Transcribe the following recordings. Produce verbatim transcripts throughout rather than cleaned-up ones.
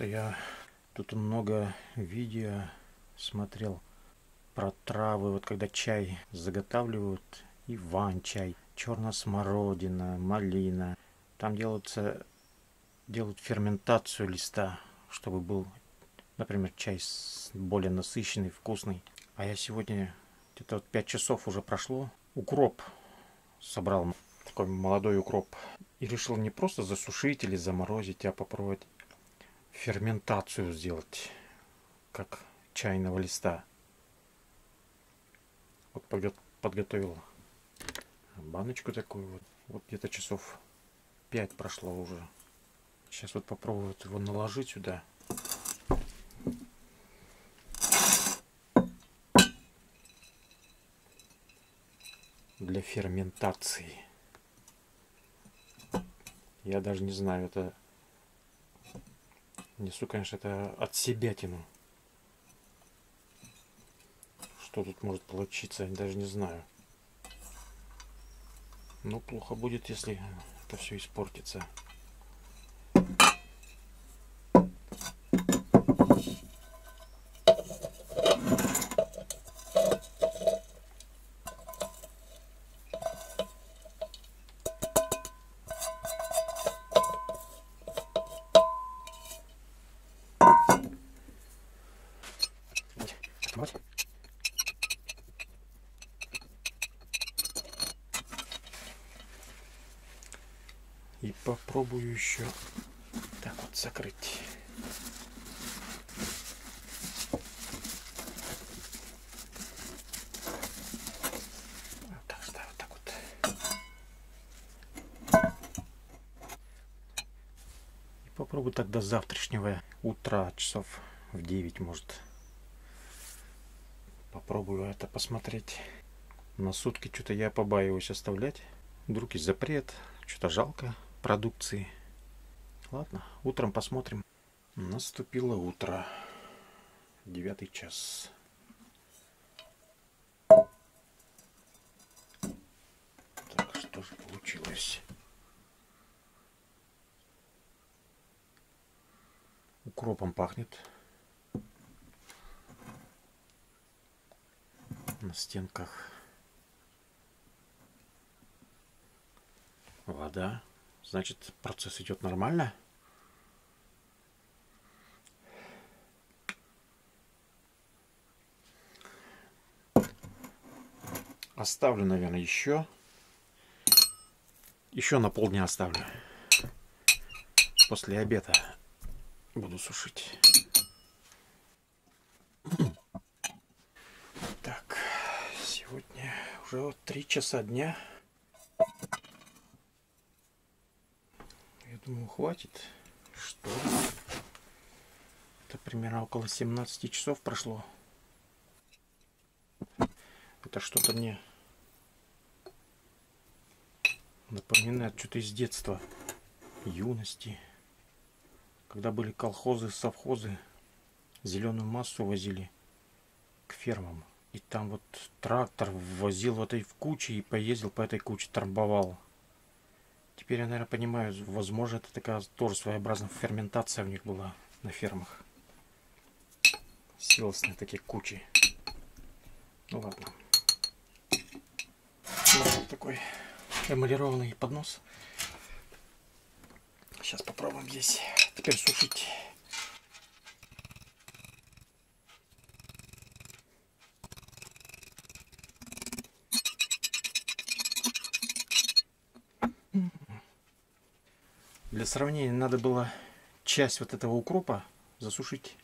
что я тут много видео смотрел про травы, вот когда чай заготавливают, иван-чай, черносмородина, малина. Там делаются, делают ферментацию листа, чтобы был, например, чай более насыщенный, вкусный. А я сегодня, где-то вот пять часов уже прошло, укроп собрал, такой молодой укроп. И решил не просто засушить или заморозить, а попробовать ферментацию сделать, как чайного листа. Вот подготовил баночку такую вот. Вот где-то часов пять прошло уже. Сейчас вот попробую его наложить сюда. Для ферментации. Я даже не знаю, это... Несу, конечно, это от себя тяну. Что тут может получиться, я даже не знаю. Но плохо будет, если это все испортится. И попробую еще так вот закрыть. Вот так, что, вот так вот. И попробую так до завтрашнего утра, часов в девять, может. Попробую это посмотреть. На сутки что-то я побаиваюсь оставлять. Вдруг и запрет. Что-то жалко продукции. Ладно, утром посмотрим. Наступило утро. Девятый час. Так, что же получилось? Укропом пахнет. На стенках вода. Значит, процесс идет нормально. Оставлю, наверное, еще. Еще на полдня оставлю. После обеда буду сушить. Так, сегодня уже вот три часа дня. Думаю, хватит. Что? Это примерно около семнадцати часов прошло. Это что-то мне напоминает что-то из детства, юности. Когда были колхозы, совхозы, зеленую массу возили к фермам. И там вот трактор возил в этой куче и поездил по этой куче, торговал. Теперь я, наверное, понимаю, возможно, это такая тоже своеобразная ферментация у них была на фермах. Силосные такие кучи. Ну ладно. Вот такой эмалированный поднос. Сейчас попробуем здесь. Теперь сушить. Для сравнения, надо было часть вот этого укропа засушить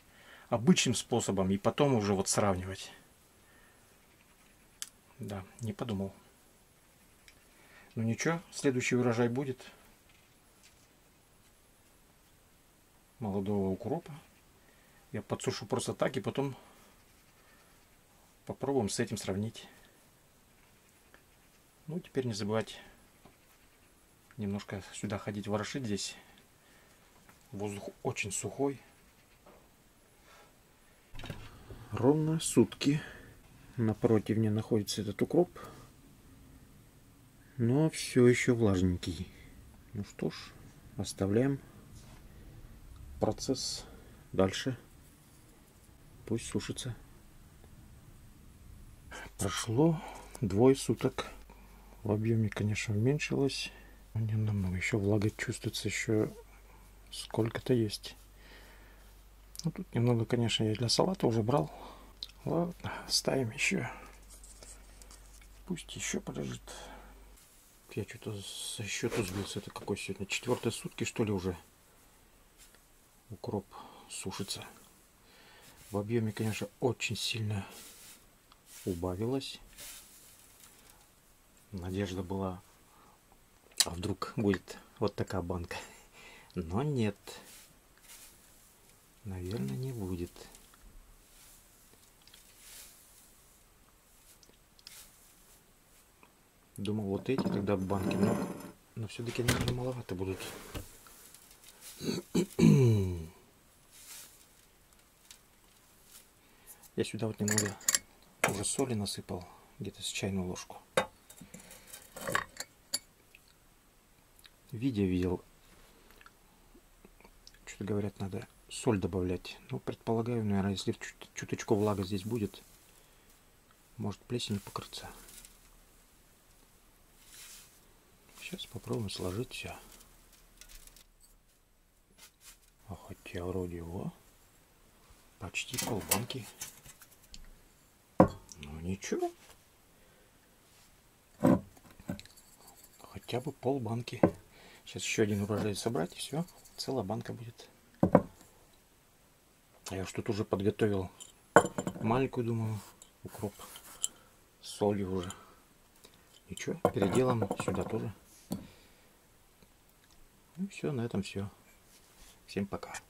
обычным способом и потом уже вот сравнивать. Да, не подумал. Ну ничего, следующий урожай будет. Молодого укропа. Я подсушу просто так и потом попробуем с этим сравнить. Ну, теперь не забывать немножко сюда ходить, ворошить здесь. Воздух очень сухой. Ровно сутки напротив меня находится этот укроп. Но все еще влажненький. Ну что ж, оставляем. Процесс дальше. Пусть сушится. Прошло двое суток. В объеме, конечно, уменьшилось. Не намного. Еще влага чувствуется, еще сколько-то есть. Ну, тут немного, конечно, я для салата уже брал. Ладно, ставим еще. Пусть еще подождет. Я что-то со счету сбился. Это какой сегодня? Четвертые сутки, что ли, уже? Укроп сушится. В объеме, конечно, очень сильно убавилось. Надежда была, а вдруг будет вот такая банка. Но нет. Наверное, не будет. Думал, вот эти тогда банки, но, но все-таки, наверное, маловато будут. Я сюда вот немного уже соли насыпал, где-то с чайную ложку. Видео видел, что-то говорят, надо соль добавлять. Ну, предполагаю, наверное, если чут чуточку влага здесь будет, может плесенью покрыться. Сейчас попробуем сложить все. А хотя вроде его почти полбанки. Ну ничего, хотя бы полбанки. Сейчас еще один урожай собрать, и все, целая банка будет. Я уж тут уже подготовил маленькую, думаю, укроп с солью уже. Ничего, переделаем сюда тоже. Ну все, на этом все. Всем пока.